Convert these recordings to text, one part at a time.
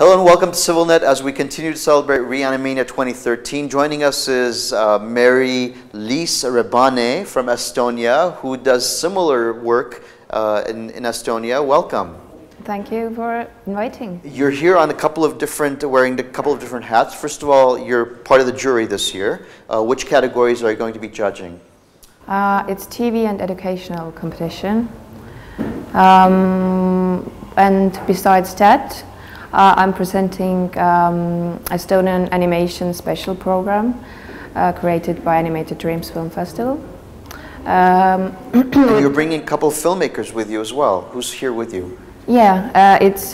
Hello and welcome to CivilNet as we continue to celebrate ReAnimania 2013. Joining us is Mari-Liis Rebane from Estonia, who does similar work in Estonia. Welcome. Thank you for inviting. You're here on a couple of different, wearing a couple of different hats. First of all, you're part of the jury this year. Which categories are you going to be judging? It's TV and educational competition. And besides that, I'm presenting Estonian animation special program created by Animated Dreams Film Festival. You're bringing a couple of filmmakers with you as well. Who's here with you? Yeah, it's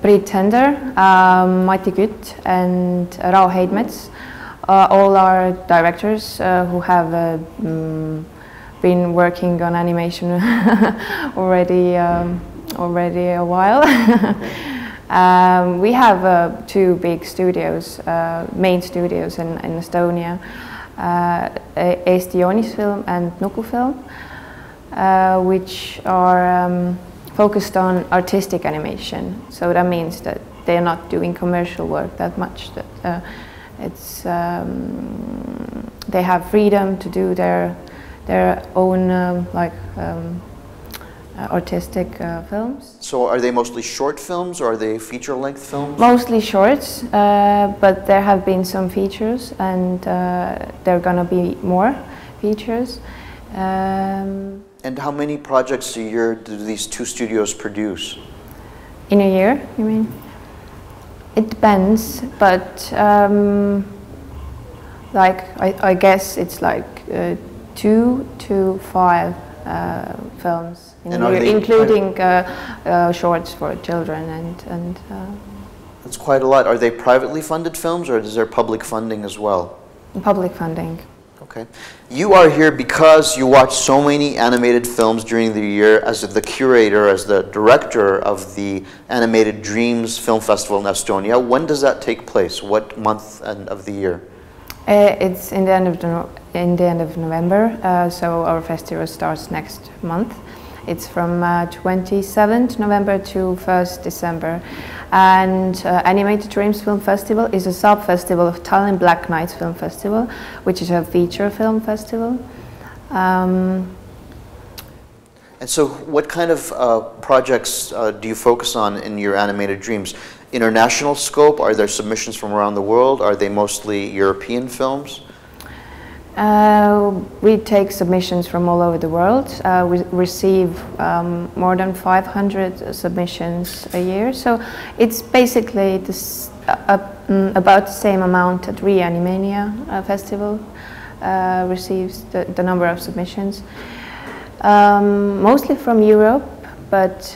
Brit Tender, Maiti Gut and Rao Heidmetz. All are directors who have been working on animation already a while. We have two big studios, main studios in Estonia, Eesti Joonisfilm and Nukufilm, which are focused on artistic animation. So that means that they're not doing commercial work that much. That, it's, they have freedom to do their own artistic films. So are they mostly short films or are they feature-length films? Mostly shorts, but there have been some features and there are gonna be more features. And how many projects a year do these two studios produce? In a year, you mean? It depends, but I guess it's like 2 to 5 films, including shorts for children and that's quite a lot. Are they privately funded films or is there public funding as well? Public funding. Okay. You are here because you watched so many animated films during the year as the curator, as the director of the Animated Dreams Film Festival in Estonia. When does that take place? What month of the year? It's in the end of November, so our festival starts next month. It's from 27th November to 1st December. And Animated Dreams Film Festival is a sub-festival of Tallinn Black Nights Film Festival, which is a feature film festival. And so what kind of projects do you focus on in your Animated Dreams? International scope? Are there submissions from around the world? Are they mostly European films? We take submissions from all over the world. We receive more than 500 submissions a year. So it's basically this, about the same amount that ReAnimania Festival receives, the number of submissions. Mostly from Europe, but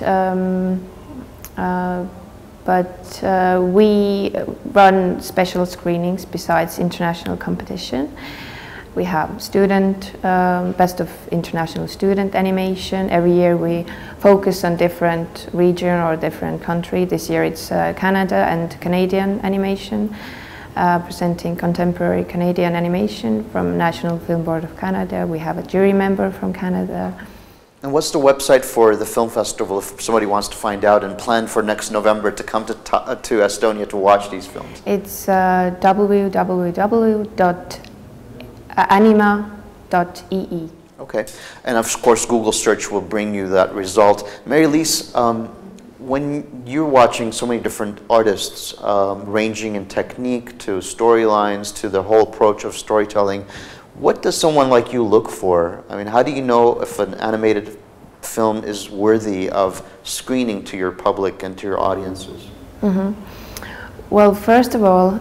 we run special screenings besides international competition. We have student, best of international student animation. Every year we focus on different region or different country. This year it's Canada and Canadian animation, presenting contemporary Canadian animation from National Film Board of Canada. We have a jury member from Canada. And what's the website for the film festival if somebody wants to find out and plan for next November to come to Estonia to watch these films? It's www.anima.ee. Okay, and of course Google search will bring you that result. Mari-Liis, when you're watching so many different artists, ranging in technique to storylines to the whole approach of storytelling, what does someone like you look for? I mean, how do you know if an animated film is worthy of screening to your public and to your audiences? Mm-hmm. Well, first of all,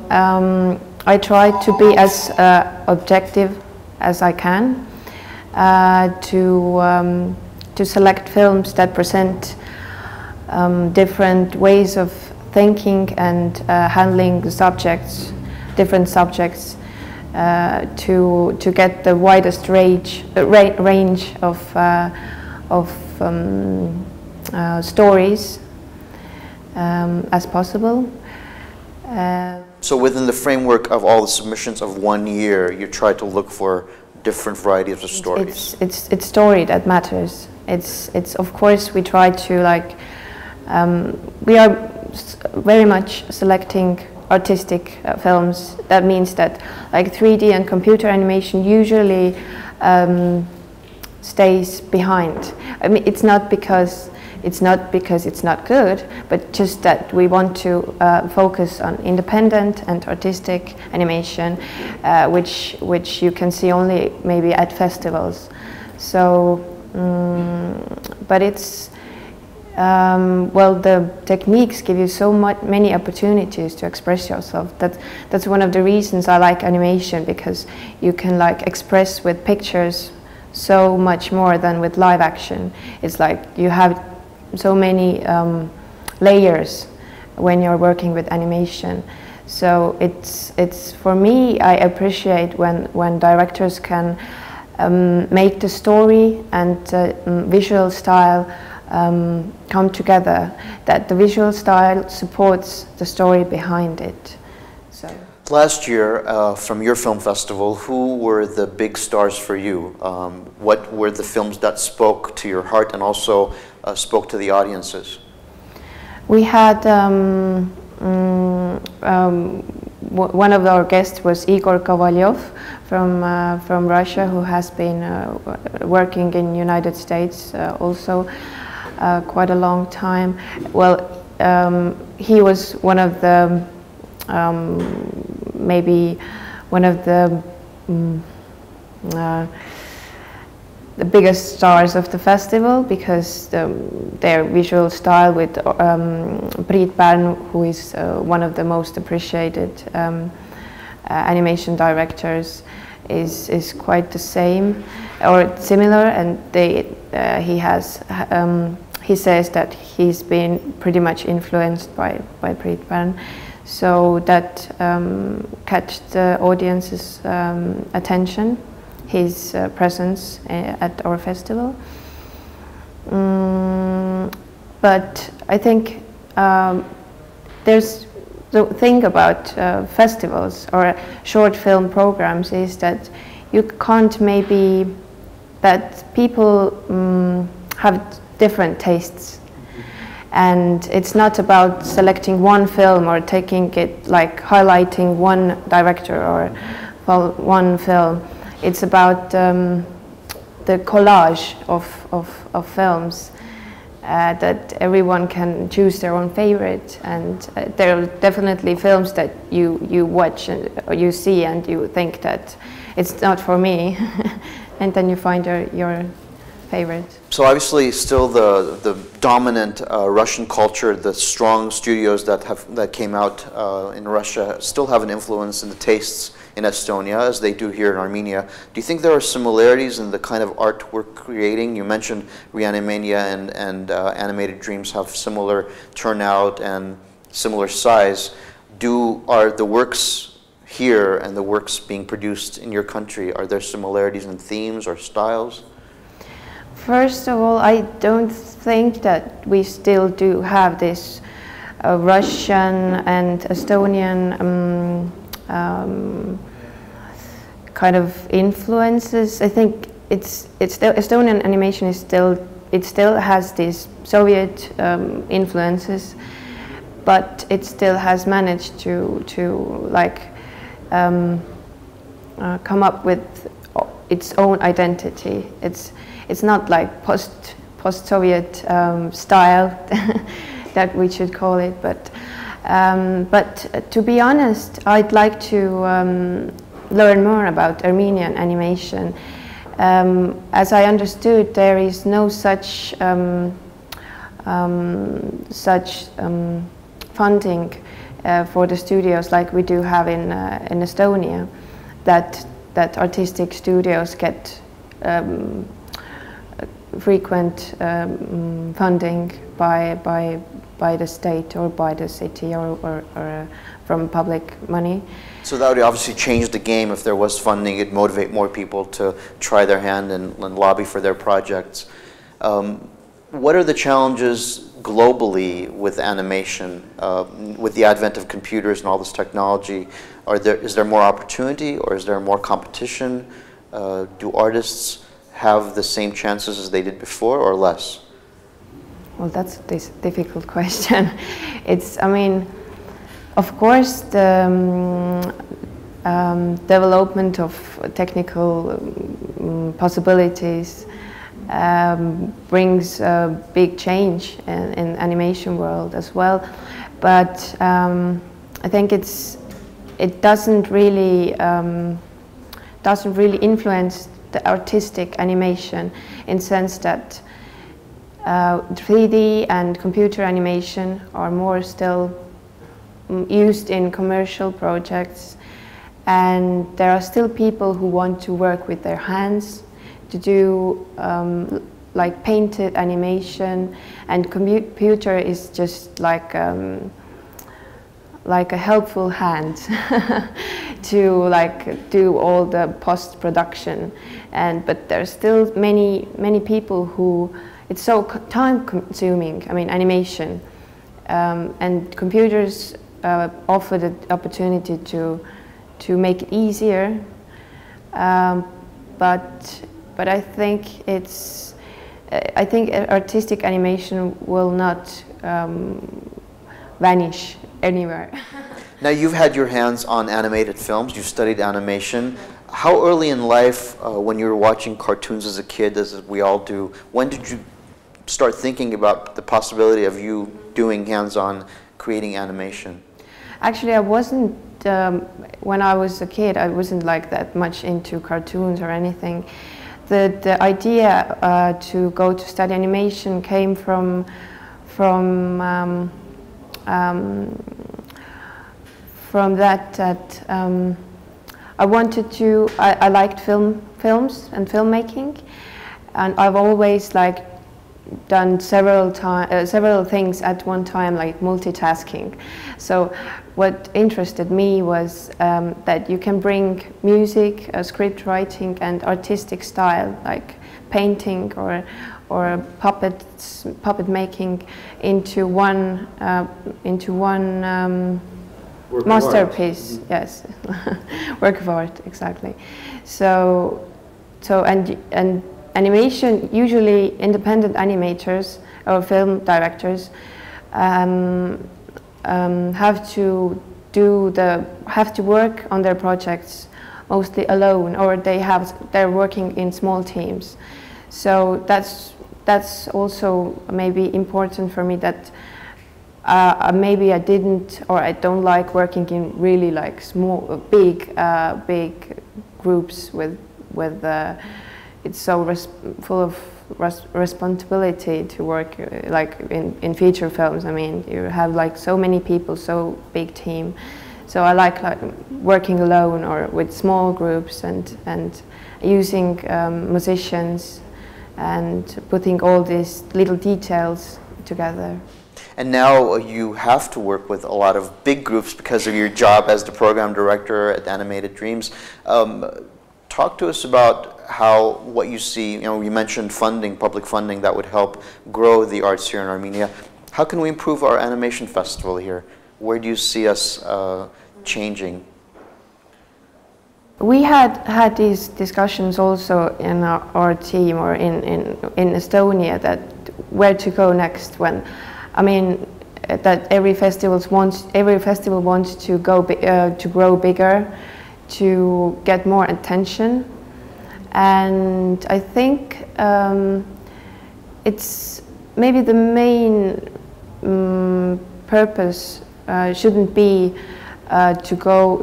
I try to be as objective as I can to select films that present different ways of thinking and handling the subjects, different subjects, to get the widest range of stories as possible. So within the framework of all the submissions of one year, you try to look for different varieties of stories. It's story that matters. It's of course we try to we are very much selecting artistic films. That means that like 3D and computer animation usually stays behind. I mean, it's not because it's not good, but just that we want to focus on independent and artistic animation, which you can see only maybe at festivals. So, but it's well, the techniques give you so many opportunities to express yourself. That's one of the reasons I like animation, because you can like express with pictures so much more than with live action. It's like you have so many layers when you're working with animation. So it's for me, I appreciate when directors can make the story and visual style come together, that the visual style supports the story behind it. So last year, from your film festival, who were the big stars for you? What were the films that spoke to your heart and also spoke to the audiences? We had one of our guests was Igor Kovalyov from Russia, who has been working in United States also quite a long time. Well, he was one of the maybe one of the biggest stars of the festival, because their visual style with Priit Pärn, who is one of the most appreciated animation directors, is quite the same or similar, and they he says that he's been pretty much influenced by Priit Pärn, so that catch the audience's attention, his presence at our festival. But I think there's the thing about festivals or short film programs is that you can't maybe, that people have different tastes. And it's not about selecting one film or taking it, like highlighting one director or one film. It's about the collage of films, that everyone can choose their own favorite, and there are definitely films that you watch and, or you see and you think that it's not for me, and then you find your favorite. So obviously still the dominant Russian culture, the strong studios that came out in Russia still have an influence in the tastes in Estonia, as they do here in Armenia. Do you think there are similarities in the kind of art we're creating? You mentioned ReAnimania and Animated Dreams have similar turnout and similar size. Are the works here and the works being produced in your country, are there similarities in themes or styles? First of all, I don't think that we still do have this Russian and Estonian kind of influences. I think it's still, Estonian animation is still, it still has these Soviet influences, but it still has managed to like come up with its own identity. It's not like post-Soviet style that we should call it, but to be honest, I'd like to learn more about Armenian animation. As I understood, there is no such such funding for the studios like we do have in Estonia, that artistic studios get frequent funding by the state or by the city or from public money. So that would obviously change the game if there was funding. It'd motivate more people to try their hand and lobby for their projects. What are the challenges globally with animation, with the advent of computers and all this technology? Is there more opportunity, or is there more competition? Do artists have the same chances as they did before, or less? Well, that's a difficult question. It's, I mean, of course, the development of technical possibilities brings a big change in animation world as well. But I think it doesn't really influence the artistic animation in the sense that 3D and computer animation are more still used in commercial projects, and there are still people who want to work with their hands to do like painted animation, and computer is just like a helpful hand to like do all the post-production, and but there are still many people who it's so time-consuming. I mean, animation and computers offer the opportunity to make it easier, but I think it's artistic animation will not vanish anywhere. Now, you've had your hands on animated films, you've studied animation. How early in life, when you were watching cartoons as a kid, as we all do, when did you start thinking about the possibility of you doing hands-on, creating animation? Actually, I wasn't, when I was a kid, I wasn't like that much into cartoons or anything. The idea to go to study animation came from that I wanted to, I liked films and filmmaking, and I've always like done several things at one time, like multitasking. So what interested me was that you can bring music, script writing and artistic style, like painting or puppet making into one masterpiece. Yes, work of art, exactly. So and animation, usually independent animators or film directors have to work on their projects mostly alone, or they're working in small teams. So that's also maybe important for me, that maybe I didn't, or I don't like working in really like big groups with it's so full of responsibility to work like in feature films. I mean, you have like so many people, so big team. So I like working alone or with small groups and using musicians and putting all these little details together. And now you have to work with a lot of big groups because of your job as the program director at Animated Dreams. Talk to us about how, what you see, you know, you mentioned funding, public funding that would help grow the arts here in Armenia. How can we improve our animation festival here? Where do you see us changing? We had these discussions also in our team, or in Estonia, that where to go next. When, I mean, that every festival wants to go to grow bigger, to get more attention, and I think it's maybe the main purpose shouldn't be to grow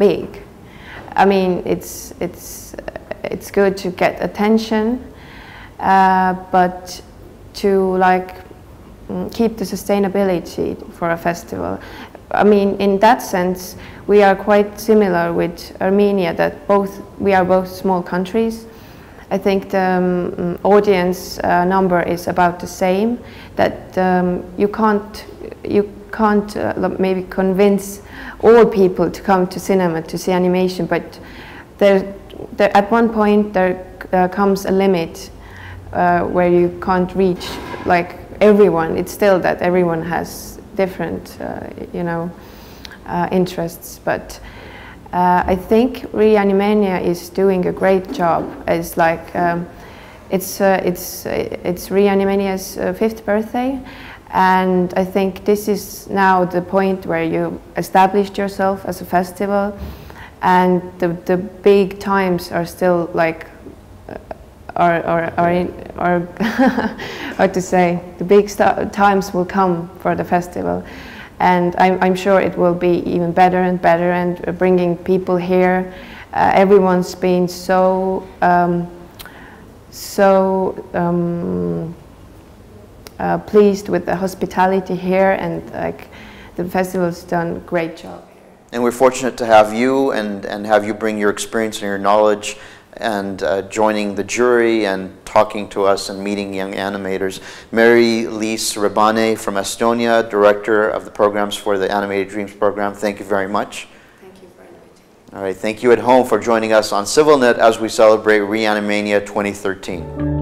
big. I mean, it's good to get attention, but to like keep the sustainability for a festival. I mean, in that sense, we are quite similar with Armenia, that we are both small countries. I think the audience number is about the same. That you can't maybe convince all people to come to cinema to see animation, but there at one point there comes a limit where you can't reach like everyone. It's still that everyone has different, interests. But I think ReAnimania is doing a great job. It's like It's ReAnimania's 5th birthday, and I think this is now the point where you established yourself as a festival, and the big times are still like to say the big times will come for the festival, and I'm sure it will be even better and better, and bringing people here. Everyone's been so pleased with the hospitality here, and like the festival's done a great job. And we're fortunate to have you and have you bring your experience and your knowledge and joining the jury and talking to us and meeting young animators. Mari-Liis Rebane from Estonia, director of the programs for the Animated Dreams program, thank you very much. Thank you very much. All right, thank you at home for joining us on CivilNet as we celebrate ReAnimania 2013.